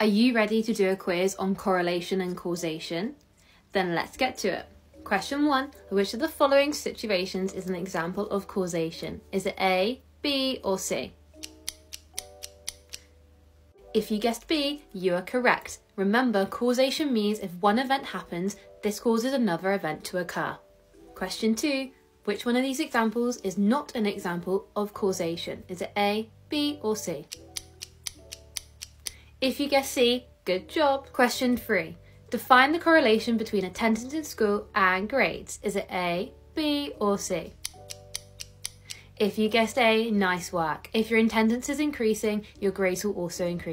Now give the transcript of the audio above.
Are you ready to do a quiz on correlation and causation? Then let's get to it. Question 1. Which of the following situations is an example of causation? Is it A, B or C? If you guessed B, you are correct. Remember, causation means if one event happens, this causes another event to occur. Question 2. Which one of these examples is not an example of causation? Is it A, B or C? If you guess C, good job. Question 3. Define the correlation between attendance in school and grades. Is it A, B or C? If you guessed A, nice work. If your attendance is increasing, your grades will also increase.